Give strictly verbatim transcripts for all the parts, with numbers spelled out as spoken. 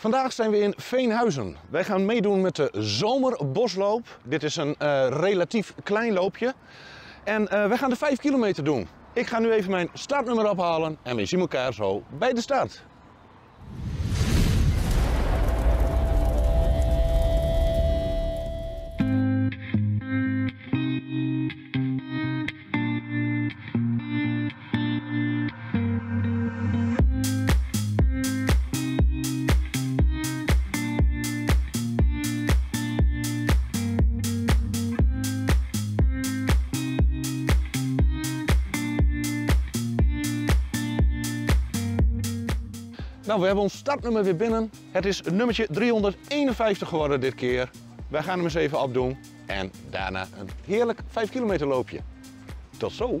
Vandaag zijn we in Veenhuizen. Wij gaan meedoen met de zomerbosloop. Dit is een uh, relatief klein loopje. En uh, wij gaan de vijf kilometer doen. Ik ga nu even mijn startnummer ophalen en we zien elkaar zo bij de start. Nou, we hebben ons startnummer weer binnen. Het is nummertje driehonderdeenenvijftig geworden dit keer. Wij gaan hem eens even opdoen en daarna een heerlijk vijf kilometer loopje. Tot zo!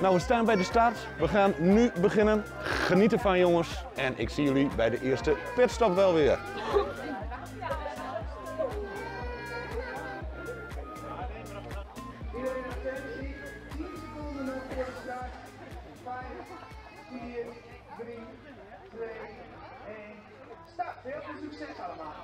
Nou, we staan bij de start. We gaan nu beginnen. Geniet ervan, jongens. En ik zie jullie bij de eerste pitstop wel weer. vier, drie, twee, één. Start. Heel veel succes allemaal.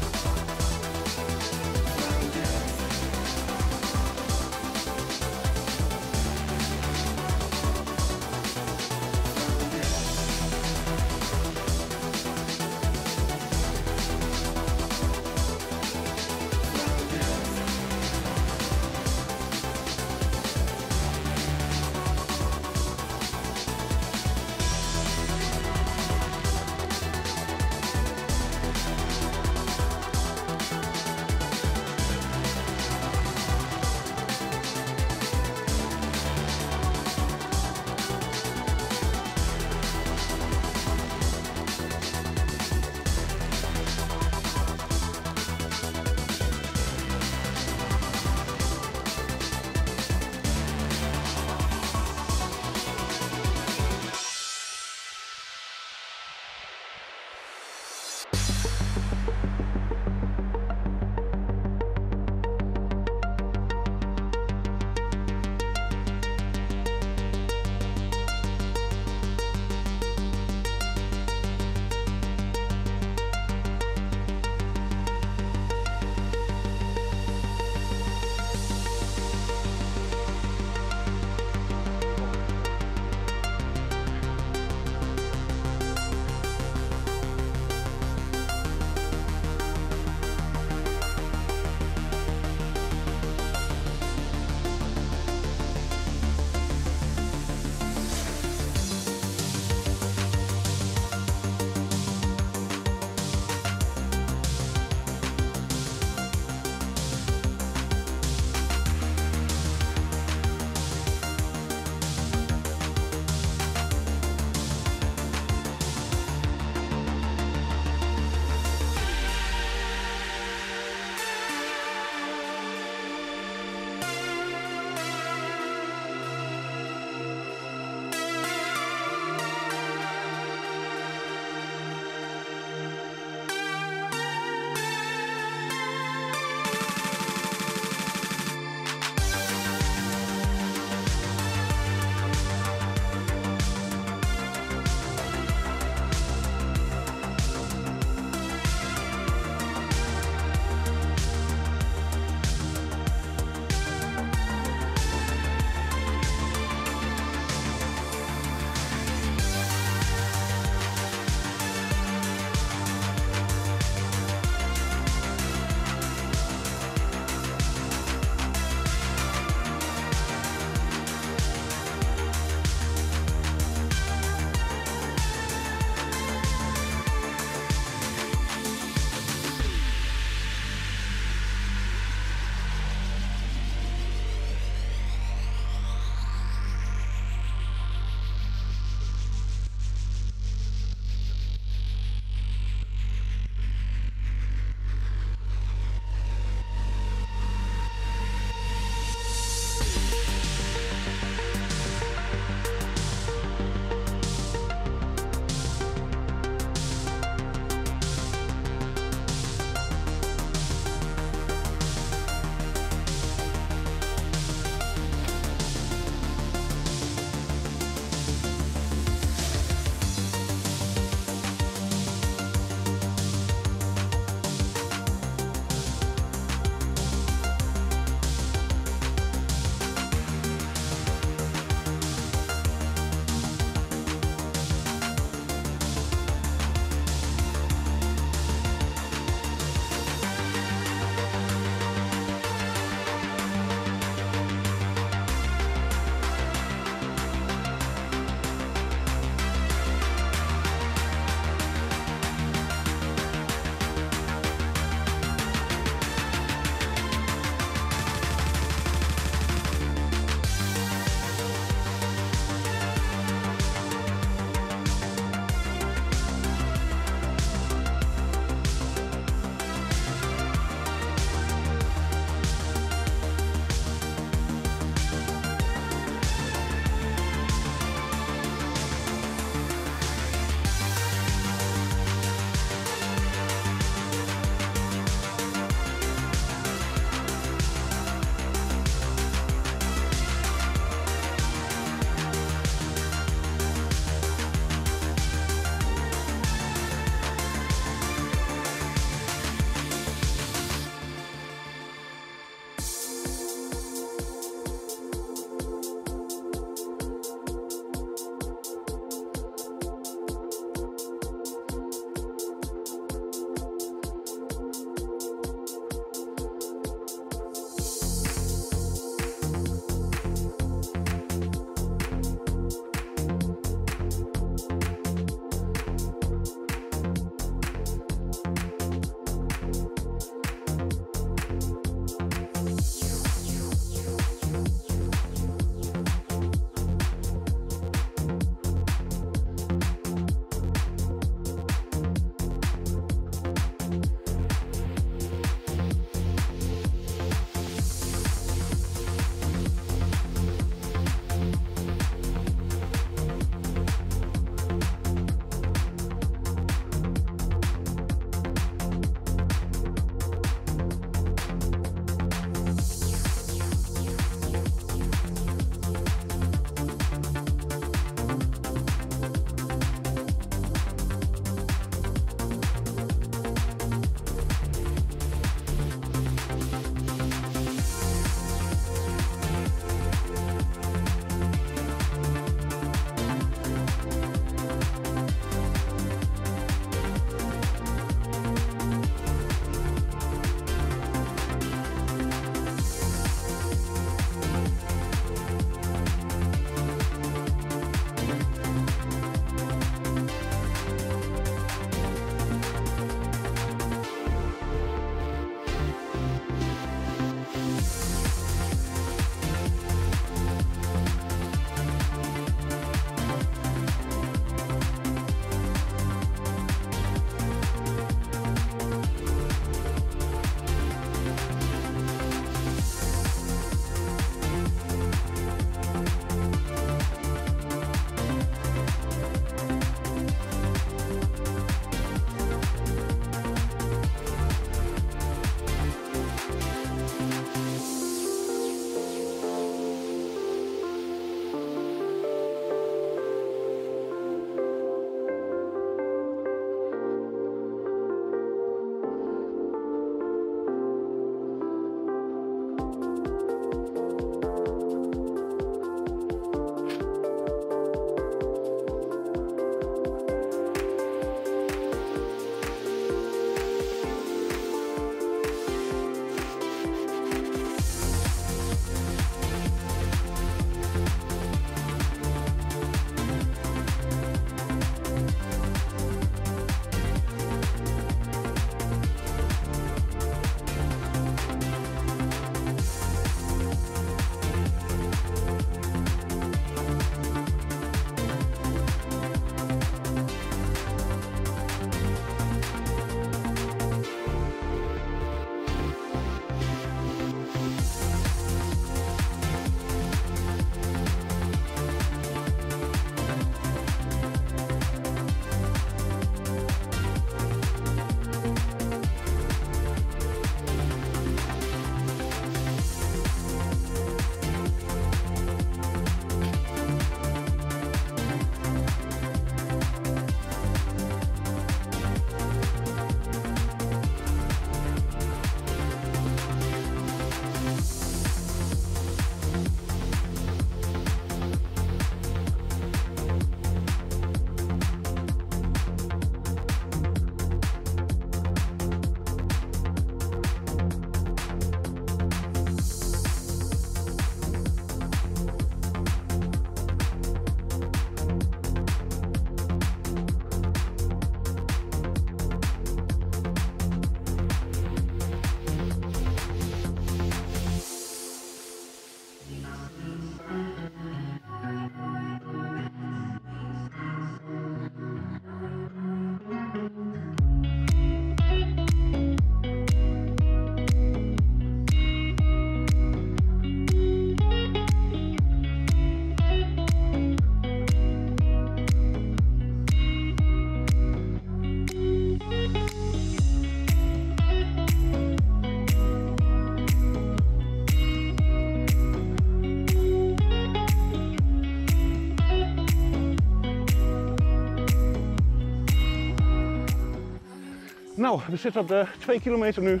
Nou, we zitten op de twee kilometer nu.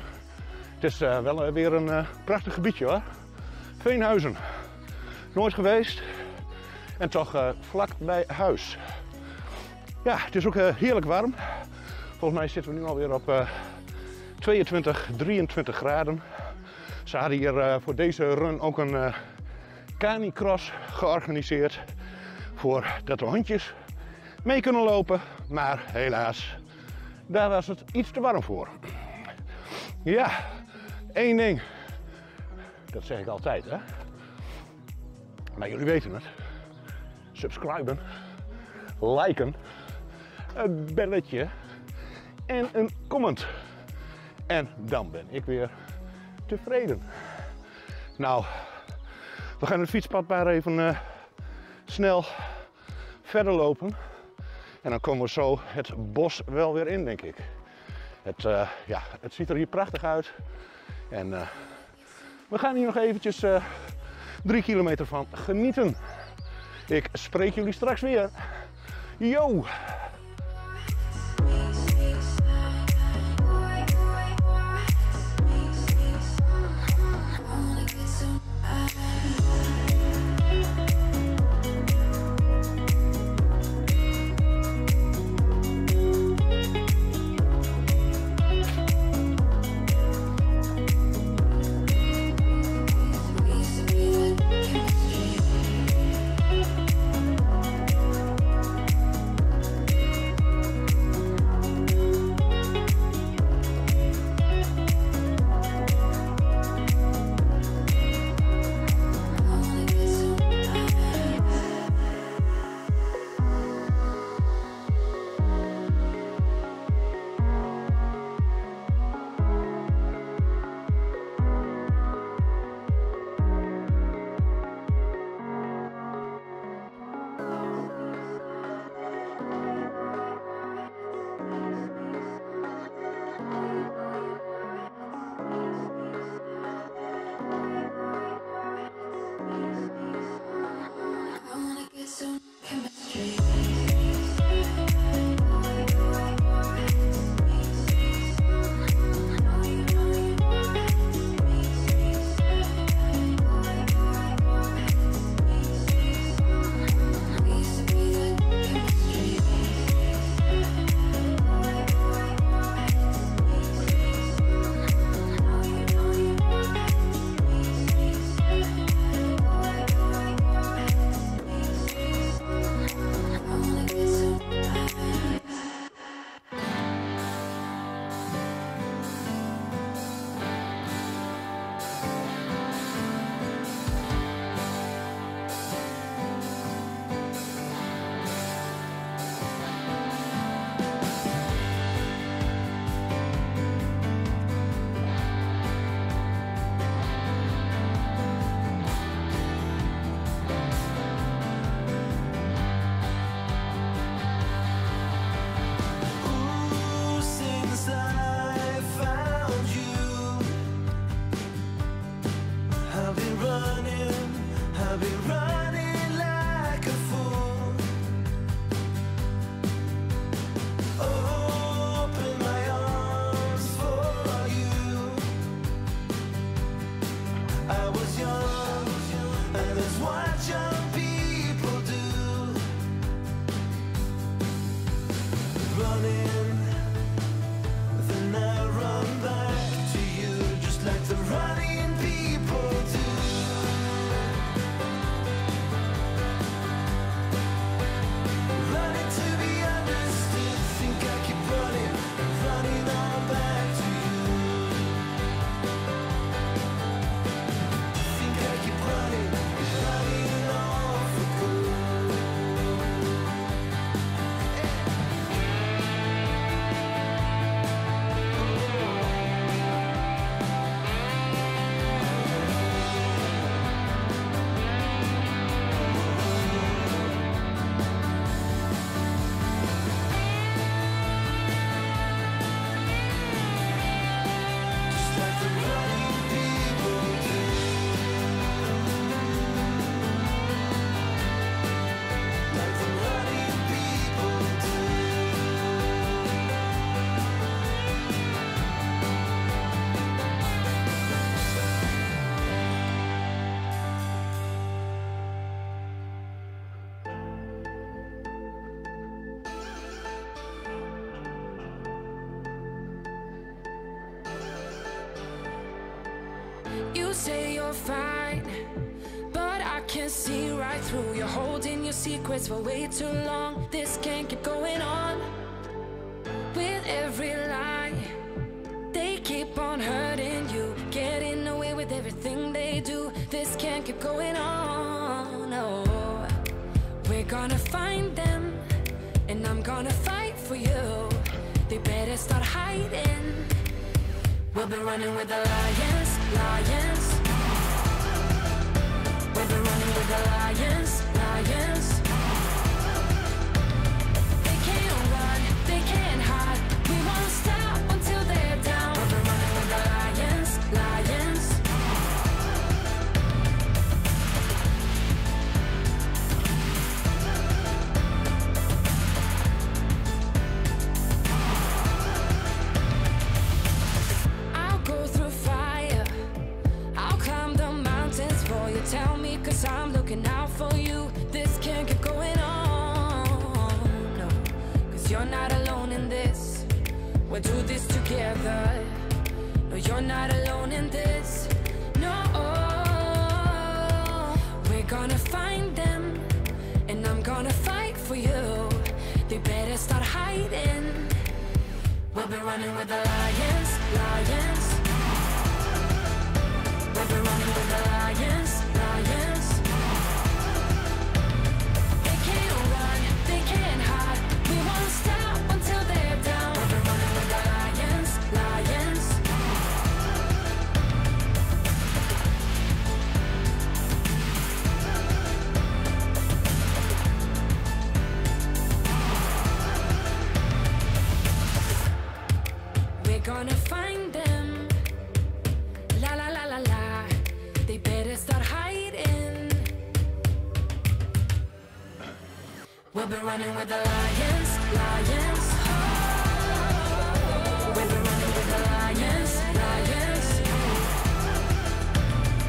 Het is uh, wel uh, weer een uh, prachtig gebiedje hoor. Veenhuizen. Nooit geweest. En toch uh, vlak bij huis. Ja, het is ook uh, heerlijk warm. Volgens mij zitten we nu alweer op uh, tweeëntwintig, drieëntwintig graden. Ze hadden hier uh, voor deze run ook een uh, canicross georganiseerd. Voordat de hondjes mee kunnen lopen. Maar helaas, daar was het iets te warm voor. Ja, één ding. Dat zeg ik altijd, hè. Maar jullie weten het. Subscriben, liken, een belletje en een comment. En dan ben ik weer tevreden. Nou, we gaan het fietspad maar even uh, snel verder lopen. En dan komen we zo het bos wel weer in, denk ik. Het, uh, ja, het ziet er hier prachtig uit. En uh, we gaan hier nog eventjes uh, drie kilometer van genieten. Ik spreek jullie straks weer. Yo! You say you're fine, but I can see right through. You're holding your secrets for way too long. This can't keep going on. With every lie, they keep on hurting you, getting away with everything they do. This can't keep going on. No, we're gonna find them, and I'm gonna fight for you. They better start hiding. We'll be running with the lions, lions. We'll be running with the lions, lions. They can't run, they can't hide. We won't stop until they're down. We'll be running with the lions, lions. Tell me, cause I'm looking out for you. This can't keep going on. No, cause you're not alone in this. We'll do this together. No, you're not alone in this. No, we're gonna find them, and I'm gonna fight for you. They better start hiding. We'll be running with the lions, lions. We'll be running with the lions, lions. They can't run, they can't hide. We won't stop until they're down. We'll be running with the lions, lions. We're gonna find them. La la la la la. They better start hiding. We'll be running with the lions, lions. Oh, we'll be running with the lions, lions.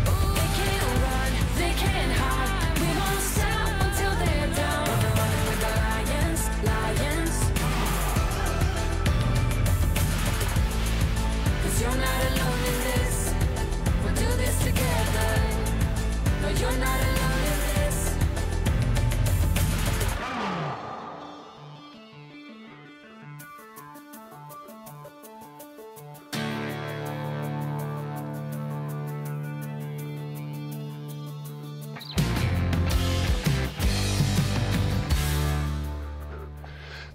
Ooh, they can't run, they can't hide. We won't stop until they're down. We'll be running with the lions, lions. Cause you're not alone in this. Together, no, you're not alone in this.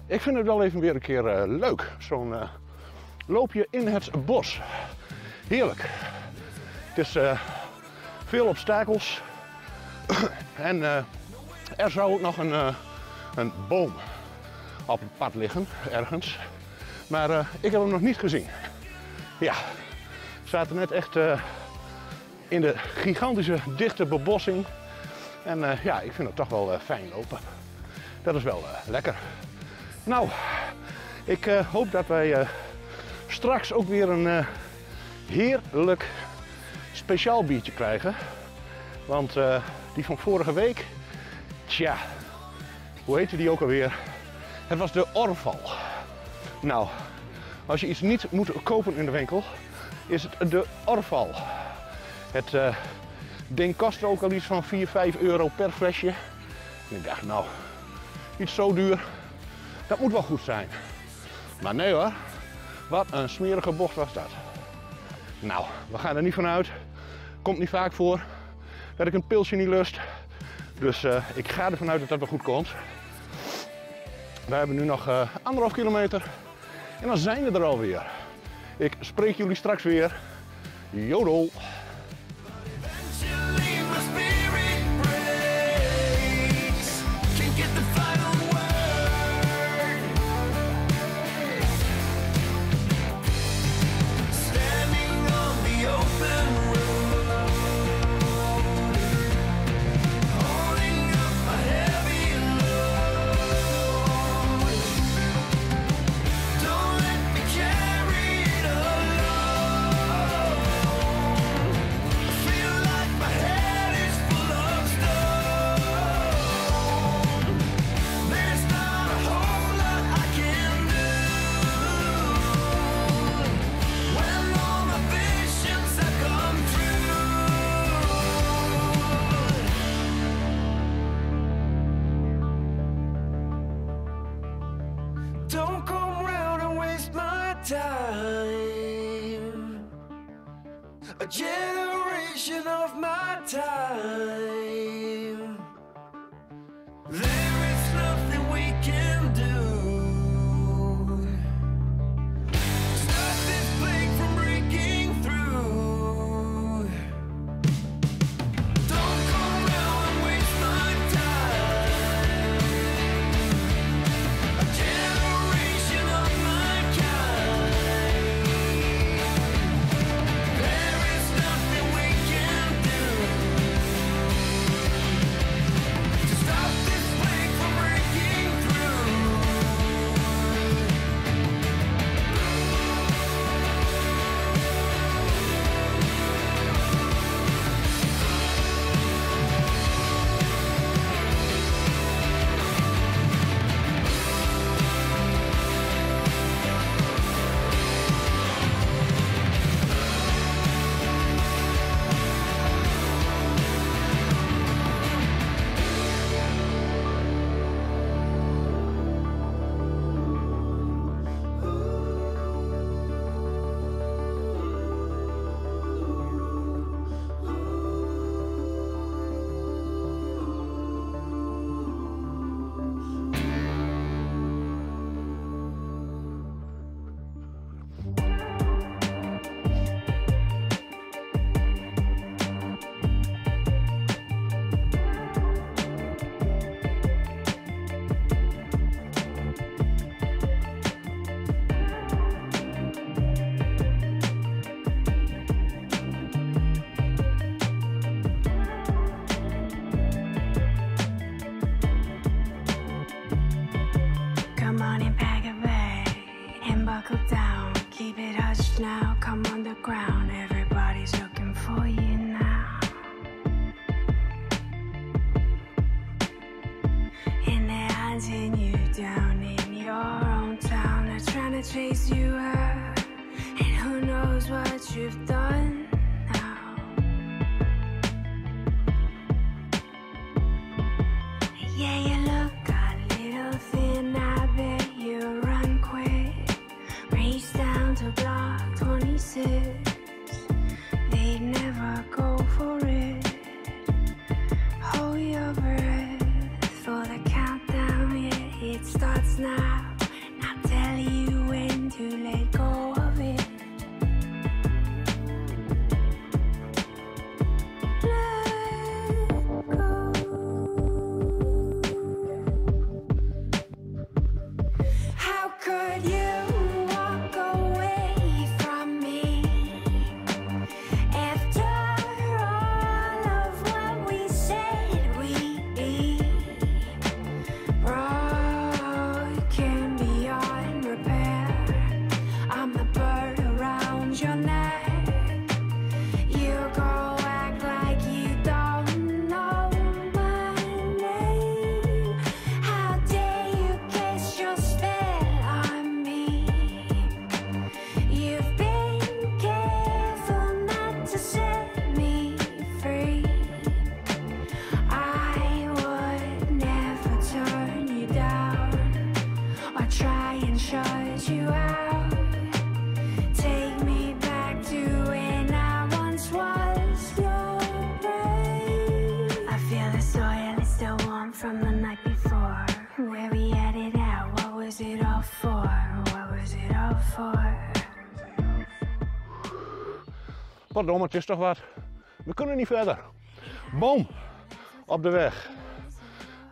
Ik vind het wel even weer een keer uh, leuk, zo'n uh, loopje in het bos. Heerlijk. Het is uh, veel obstakels en uh, er zou ook nog een, uh, een boom op het pad liggen, ergens. Maar uh, ik heb hem nog niet gezien. Ja, we zaten net echt uh, in de gigantische dichte bebossing. En uh, ja, ik vind het toch wel uh, fijn lopen. Dat is wel uh, lekker. Nou, ik uh, hoop dat wij uh, straks ook weer een uh, heerlijk speciaal biertje krijgen, want uh, die van vorige week, tja, hoe heette die ook alweer? Het was de Orval. Nou, als je iets niet moet kopen in de winkel, is het de Orval. Het uh, ding kostte ook al iets van vier, vijf euro per flesje. En ik dacht, nou, iets zo duur, dat moet wel goed zijn. Maar nee hoor, wat een smerige bocht was dat. Nou, we gaan er niet van uit. Komt niet vaak voor dat ik een pilsje niet lust. Dus uh, ik ga ervan uit dat dat wel goed komt. We hebben nu nog uh, anderhalf kilometer. En dan zijn we er alweer. Ik spreek jullie straks weer. Jodel! time, a generation of my time. There is nothing we can do. Pardon, het is toch wat. We kunnen niet verder. Boom! Op de weg.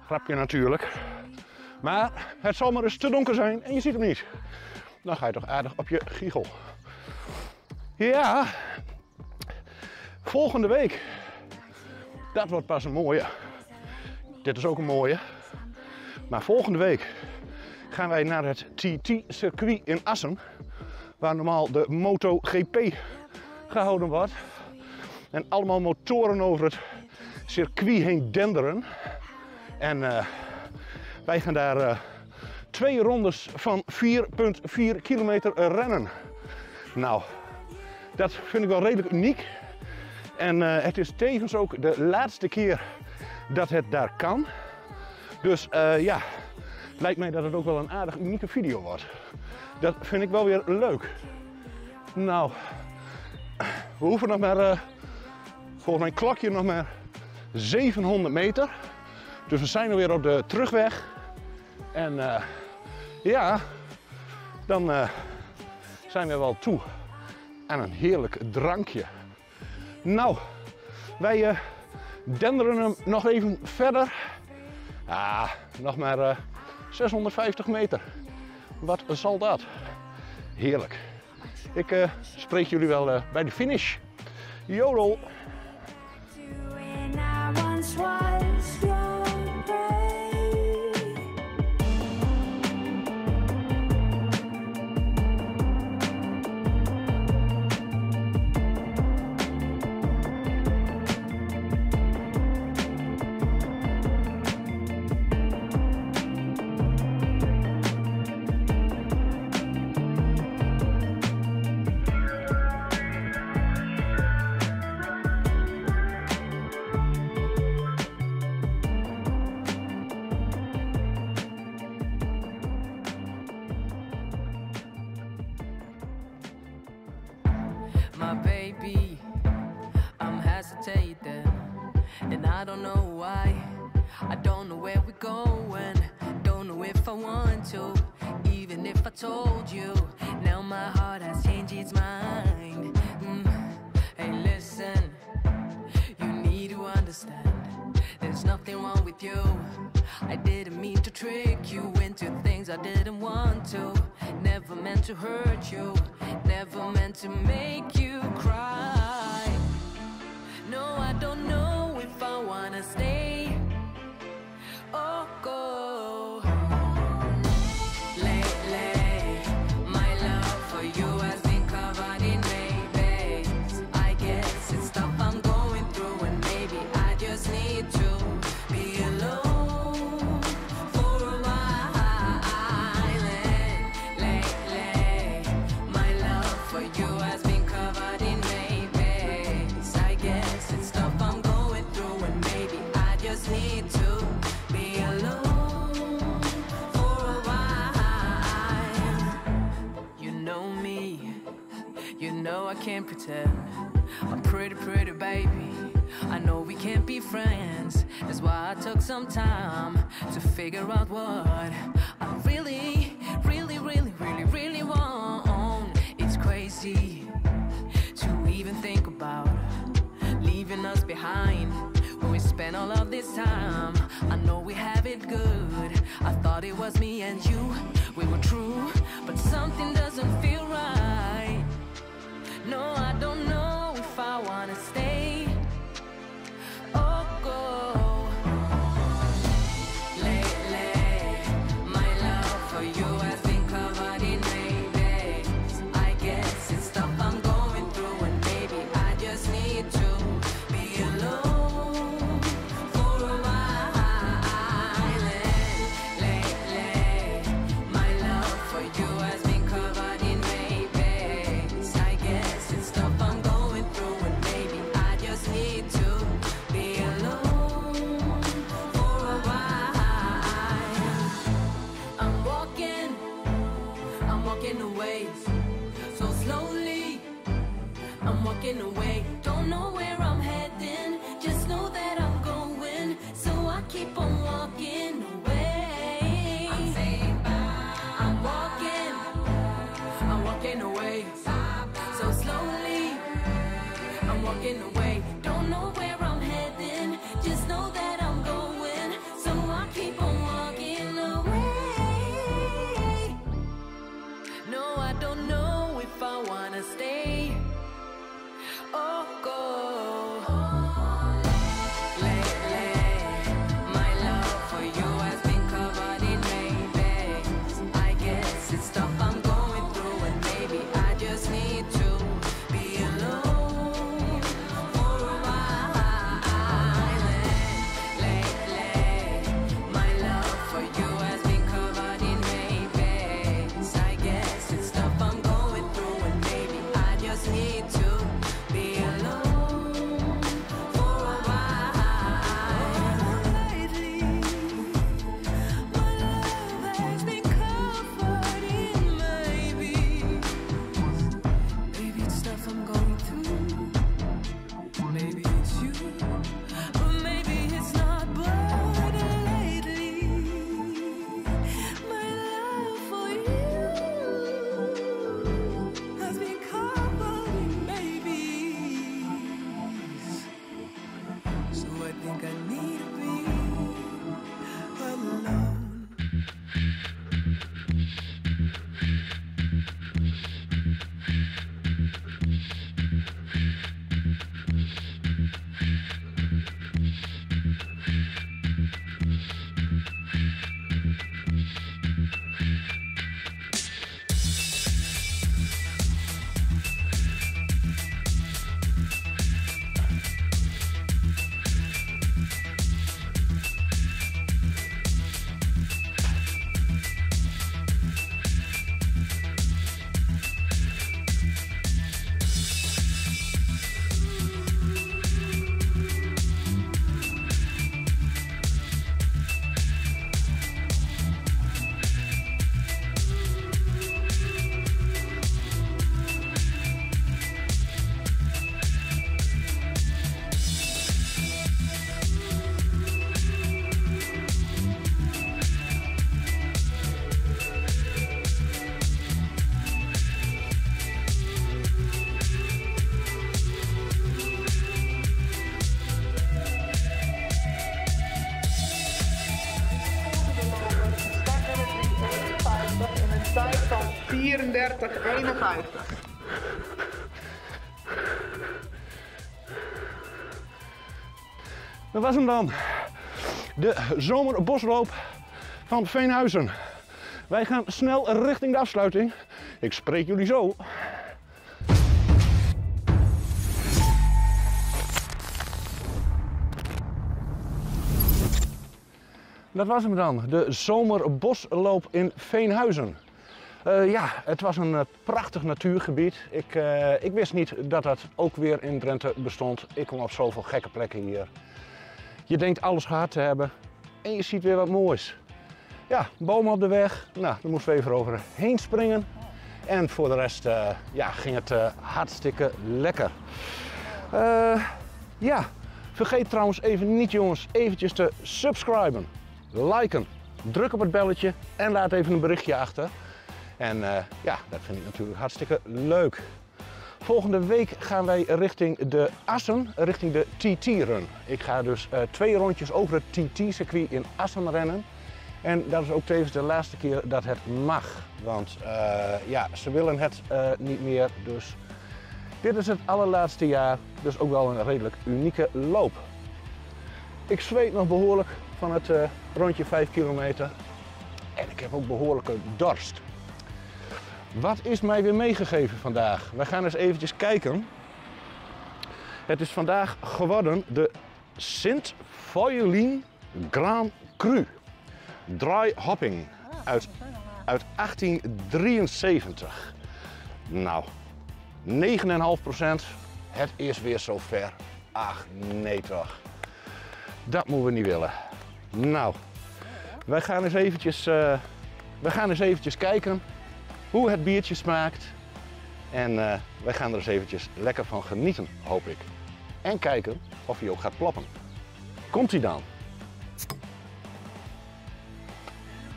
Grapje natuurlijk. Maar het zal maar eens te donker zijn en je ziet hem niet. Dan ga je toch aardig op je giegel. Ja. Volgende week. Dat wordt pas een mooie. Dit is ook een mooie. Maar volgende week gaan wij naar het T T-circuit in Assen. Waar normaal de MotoGP gehouden wordt. En allemaal motoren over het circuit heen denderen. En uh, wij gaan daar uh, twee rondes van vier komma vier kilometer rennen. Nou, dat vind ik wel redelijk uniek. En uh, het is tevens ook de laatste keer dat het daar kan. Dus uh, ja, lijkt mij dat het ook wel een aardig unieke video wordt. Dat vind ik wel weer leuk. Nou, we hoeven nog maar, uh, volgens mijn klokje, nog maar zevenhonderd meter. Dus we zijn alweer op de terugweg. En uh, ja, dan uh, zijn we wel toe aan een heerlijk drankje. Nou, wij uh, denderen hem nog even verder. Ah, nog maar uh, zeshonderdvijftig meter. Wat zal dat? Heerlijk. Ik uh, spreek jullie wel uh, bij de finish. YOLO! My baby, I'm hesitating, and I don't know why. I don't know where we're going, don't know if I want to, even if I told you. Now my heart has changed its mind. Mm. Hey, listen, you need to understand, there's nothing wrong with you. I didn't mean to trick you into things I didn't want to. Never meant to hurt you, never meant to make you cry. No, I don't know if I wanna stay or go. Lately, my love for you has been covered in maybe's. I guess it's stuff I'm going through, and maybe I just need to be alone. I can't pretend I'm pretty, pretty baby. I know we can't be friends. That's why I took some time to figure out what I really, really, really, really, really want. It's crazy to even think about leaving us behind when we spent all of this time. I know we have it good. I thought it was me and you, we were true, but something doesn't feel right. No, I don't know if I wanna stay or go. Away, don't know where I'm heading, just know that I'm going, so I keep on walking away. I'm saying bye. I'm walking, I'm walking away, bye, bye, so slowly. I'm walking away, don't know where I'm heading, just know that I'm going, so I keep on walking away. No, I don't know if I wanna stay. Oh, go. dertig eenenvijftig. Dat was hem dan. De zomerbosloop van Veenhuizen. Wij gaan snel richting de afsluiting. Ik spreek jullie zo. Dat was hem dan, de zomerbosloop in Veenhuizen. Uh, ja, het was een uh, prachtig natuurgebied. Ik, uh, ik wist niet dat dat ook weer in Drenthe bestond. Ik kom op zoveel gekke plekken hier. Je denkt alles gehad te hebben en je ziet weer wat moois. Ja, bomen op de weg. Nou, daar moesten we even overheen springen. En voor de rest uh, ja, ging het uh, hartstikke lekker. Uh, ja, vergeet trouwens even niet jongens eventjes te subscriben. Liken, druk op het belletje en laat even een berichtje achter. En uh, ja, dat vind ik natuurlijk hartstikke leuk. Volgende week gaan wij richting de Assen, richting de T T-run. Ik ga dus uh, twee rondjes over het T T-circuit in Assen rennen. En dat is ook tevens de laatste keer dat het mag. Want uh, ja, ze willen het uh, niet meer. Dus dit is het allerlaatste jaar. Dus ook wel een redelijk unieke loop. Ik zweet nog behoorlijk van het uh, rondje vijf kilometer. En ik heb ook behoorlijke dorst. Wat is mij weer meegegeven vandaag? We gaan eens eventjes kijken. Het is vandaag geworden de Sint-Feuillien Grand Cru. Dry hopping uit, uit achttien drieënzeventig. Nou, negen komma vijf procent. Het is weer zover. Ach nee toch. Dat moeten we niet willen. Nou, wij gaan eens eventjes, uh, wij gaan eens eventjes kijken hoe het biertje smaakt. En uh, wij gaan er eens eventjes lekker van genieten, hoop ik. En kijken of hij ook gaat ploppen. Komt-ie dan?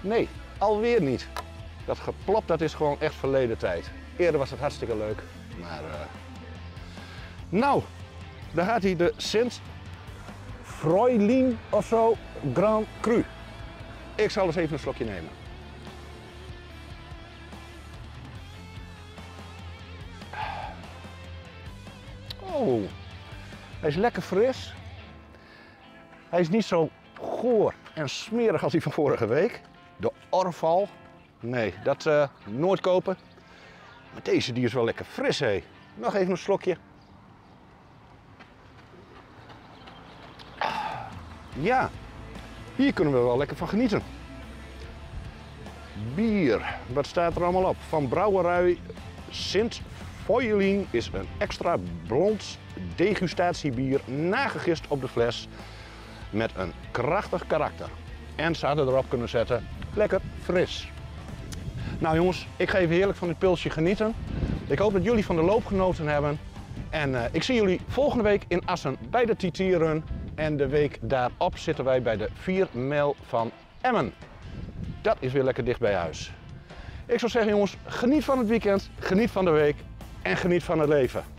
Nee, alweer niet. Dat geplop, dat is gewoon echt verleden tijd. Eerder was het hartstikke leuk, maar... Uh... Nou, daar gaat hij, de Sint-Feuillien of zo Grand Cru. Ik zal eens even een slokje nemen. Oh, hij is lekker fris. Hij is niet zo goor en smerig als die van vorige week. De Orval, nee, dat uh, nooit kopen. Maar deze die is wel lekker fris, hé. Nog even een slokje. Ja, hier kunnen we wel lekker van genieten. Bier, wat staat er allemaal op? Van Brouwerij Sint-Feuillien is een extra blond degustatiebier nagegist op de fles met een krachtig karakter. En zouden erop kunnen zetten, lekker fris. Nou jongens, ik ga even heerlijk van dit pilsje genieten. Ik hoop dat jullie van de loop genoten hebben. En uh, ik zie jullie volgende week in Assen bij de T T-run. En de week daarop zitten wij bij de vier mijl van Emmen. Dat is weer lekker dicht bij huis. Ik zou zeggen jongens, geniet van het weekend, geniet van de week en geniet van het leven.